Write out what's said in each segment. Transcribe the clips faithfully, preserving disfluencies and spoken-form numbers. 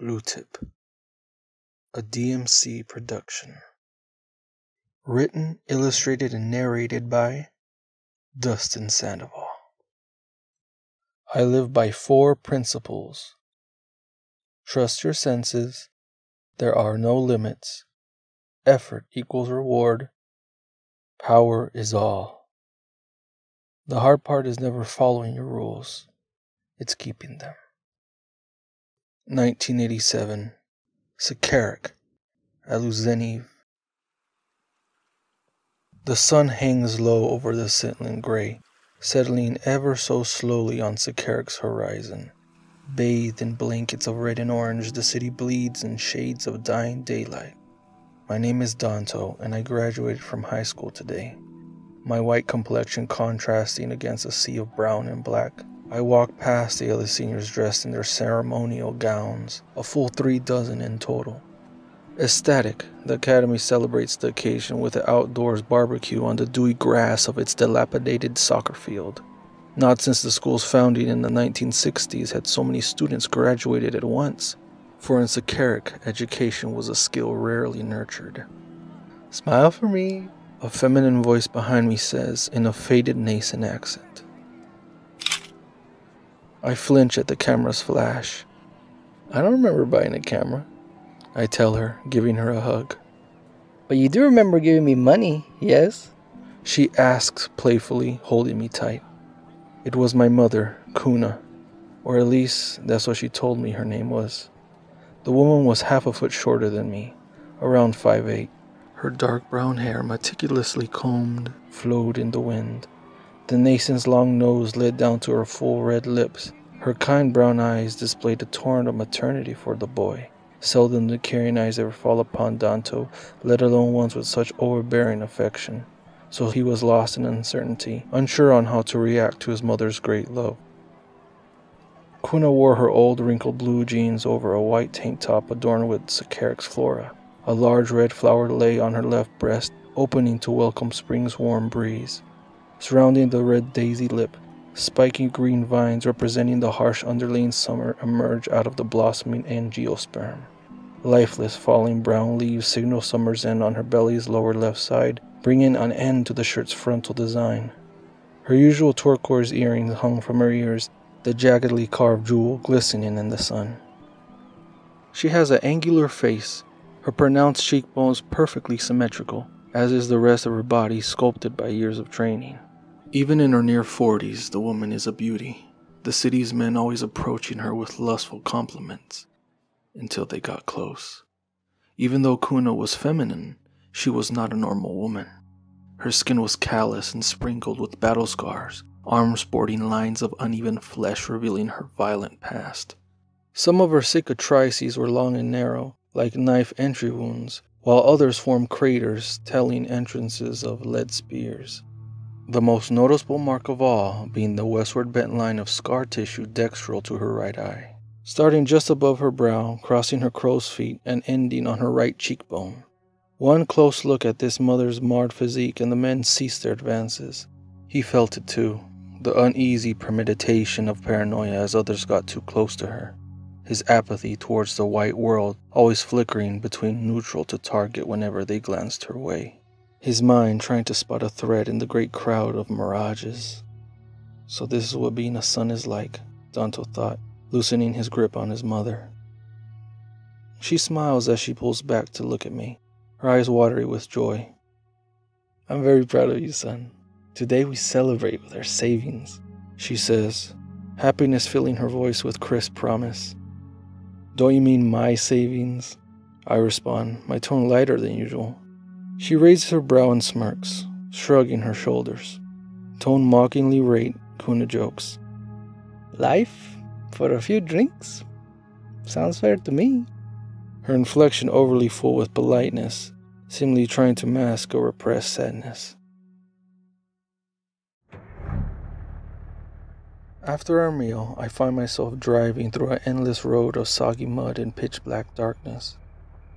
Blue Tip, a D M C production. Written, illustrated, and narrated by Dustin Sandoval. I live by four principles. Trust your senses. There are no limits. Effort equals reward. Power is all. The hard part is never following your rules. It's keeping them. nineteen eighty-seven, Sicaric, Aluzeniv. The sun hangs low over the Sentlin gray, settling ever so slowly on Sicaric's horizon. Bathed in blankets of red and orange, the city bleeds in shades of dying daylight. My name is Danto, and I graduated from high school today. My white complexion contrasting against a sea of brown and black. I walked past the other seniors dressed in their ceremonial gowns, a full three dozen in total. Ecstatic, the academy celebrates the occasion with an outdoors barbecue on the dewy grass of its dilapidated soccer field. Not since the school's founding in the nineteen sixties had so many students graduated at once, for in Sicaric, education was a skill rarely nurtured. "Smile for me," a feminine voice behind me says in a faded nascent accent. I flinch at the camera's flash. "I don't remember buying a camera," I tell her, giving her a hug. "But you do remember giving me money, yes?" she asks playfully, holding me tight. It was my mother, Kuna, or at least that's what she told me her name was. The woman was half a foot shorter than me, around five eight. Her dark brown hair, meticulously combed, flowed in the wind. The nascent's long nose led down to her full red lips. Her kind brown eyes displayed a torrent of maternity for the boy. Seldom do caring eyes ever fall upon Danto, let alone ones with such overbearing affection. So he was lost in uncertainty, unsure on how to react to his mother's great love. Kuna wore her old wrinkled blue jeans over a white tank top adorned with Sicaric's flora. A large red flower lay on her left breast, opening to welcome spring's warm breeze. Surrounding the red daisy lip, spiky green vines representing the harsh Underland summer emerge out of the blossoming angiosperm. Lifeless falling brown leaves signal summer's end on her belly's lower left side, bringing an end to the shirt's frontal design. Her usual turquoise earrings hung from her ears, the jaggedly carved jewel glistening in the sun. She has an angular face, her pronounced cheekbones perfectly symmetrical, as is the rest of her body sculpted by years of training. Even in her near forties, the woman is a beauty, the city's men always approaching her with lustful compliments, until they got close. Even though Kuna was feminine, she was not a normal woman. Her skin was callous and sprinkled with battle scars, arms sporting lines of uneven flesh revealing her violent past. Some of her cicatrices were long and narrow, like knife entry wounds, while others formed craters telling entrances of lead spears. The most noticeable mark of all being the westward bent line of scar tissue dextral to her right eye, starting just above her brow, crossing her crow's feet, and ending on her right cheekbone. One close look at this mother's marred physique and the men ceased their advances. He felt it too, the uneasy premeditation of paranoia as others got too close to her, his apathy towards the white world always flickering between neutral to target whenever they glanced her way. His mind trying to spot a thread in the great crowd of mirages. So this is what being a son is like, Danto thought, loosening his grip on his mother. She smiles as she pulls back to look at me, her eyes watery with joy. "I'm very proud of you, son. Today we celebrate with our savings," she says, happiness filling her voice with crisp promise. "Don't you mean my savings?" I respond, my tone lighter than usual. She raises her brow and smirks, shrugging her shoulders. Tone mockingly rate, Kuna jokes. "Life for a few drinks? Sounds fair to me." Her inflection overly full with politeness, seemingly trying to mask a repressed sadness. After our meal, I find myself driving through an endless road of soggy mud and pitch-black darkness.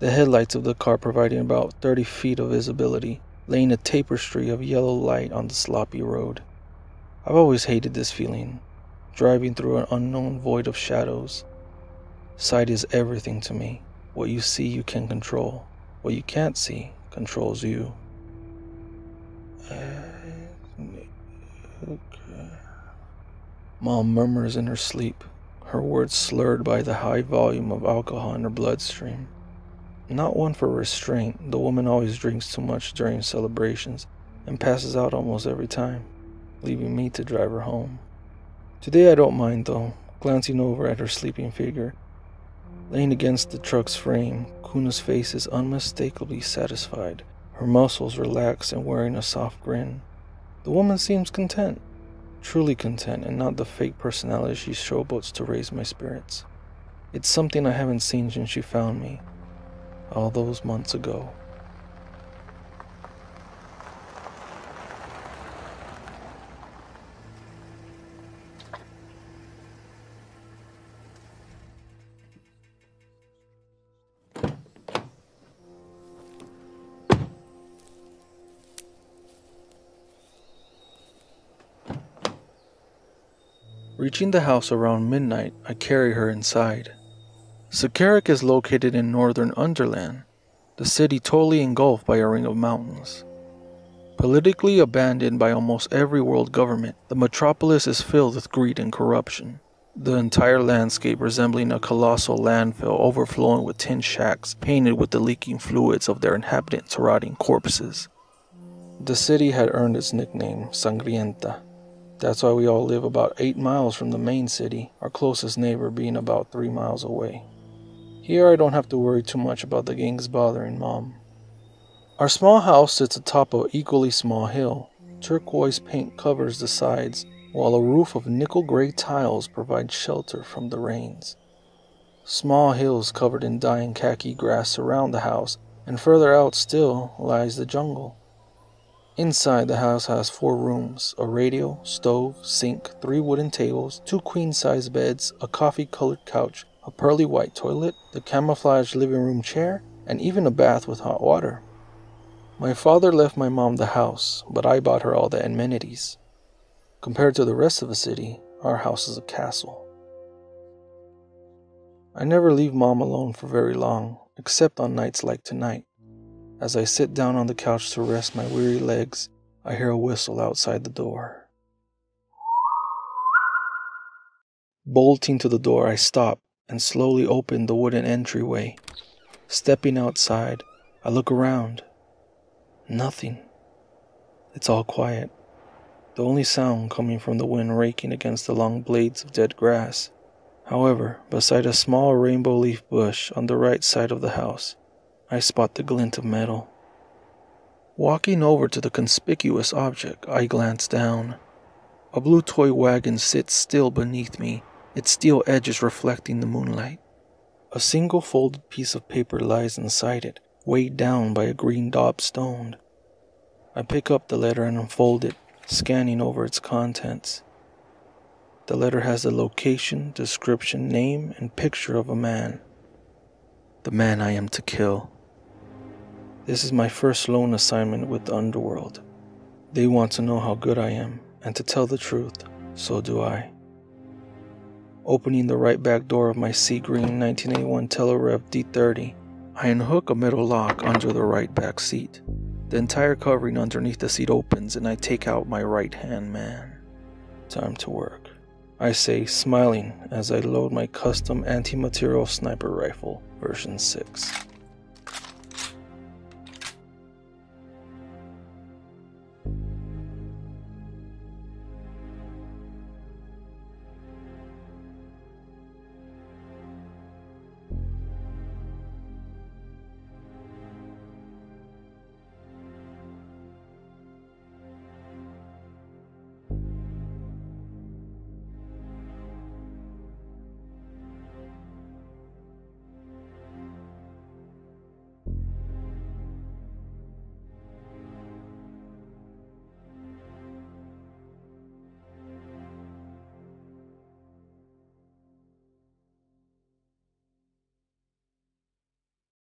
The headlights of the car providing about thirty feet of visibility, laying a tapestry of yellow light on the sloppy road. I've always hated this feeling, driving through an unknown void of shadows. Sight is everything to me. What you see, you can control. What you can't see controls you. Mom murmurs in her sleep, her words slurred by the high volume of alcohol in her bloodstream. Not one for restraint, the woman always drinks too much during celebrations and passes out almost every time, leaving me to drive her home. Today I don't mind though, glancing over at her sleeping figure. Laying against the truck's frame, Kuna's face is unmistakably satisfied, her muscles relaxed and wearing a soft grin. The woman seems content. Truly content, and not the fake personality she showboats to raise my spirits. It's something I haven't seen since she found me, all those months ago. Reaching the house around midnight, I carry her inside. Sicaric is located in northern Underland, the city totally engulfed by a ring of mountains. Politically abandoned by almost every world government, the metropolis is filled with greed and corruption, the entire landscape resembling a colossal landfill overflowing with tin shacks painted with the leaking fluids of their inhabitants' rotting corpses. The city had earned its nickname, Sangrienta. That's why we all live about eight miles from the main city, our closest neighbor being about three miles away. Here I don't have to worry too much about the gangs bothering Mom. Our small house sits atop an equally small hill. Turquoise paint covers the sides, while a roof of nickel-gray tiles provides shelter from the rains. Small hills covered in dying khaki grass surround the house, and further out still lies the jungle. Inside, the house has four rooms, a radio, stove, sink, three wooden tables, two queen-size beds, a coffee-colored couch, a pearly white toilet, the camouflaged living room chair, and even a bath with hot water. My father left my mom the house, but I bought her all the amenities. Compared to the rest of the city, our house is a castle. I never leave Mom alone for very long, except on nights like tonight. As I sit down on the couch to rest my weary legs, I hear a whistle outside the door. Bolting to the door, I stop and slowly open the wooden entryway. Stepping outside, I look around. Nothing. It's all quiet. The only sound coming from the wind raking against the long blades of dead grass. However, beside a small rainbow leaf bush on the right side of the house, I spot the glint of metal. Walking over to the conspicuous object, I glance down. A blue toy wagon sits still beneath me, its steel edges reflecting the moonlight. A single folded piece of paper lies inside it, weighed down by a green daub stone. I pick up the letter and unfold it, scanning over its contents. The letter has the location, description, name, and picture of a man. The man I am to kill. This is my first loan assignment with the underworld. They want to know how good I am, and to tell the truth, so do I. Opening the right back door of my sea green nineteen eighty-one Telerev D thirty, I unhook a metal lock under the right back seat. The entire covering underneath the seat opens and I take out my right-hand man. Time to work, I say, smiling as I load my custom anti-material sniper rifle, version six.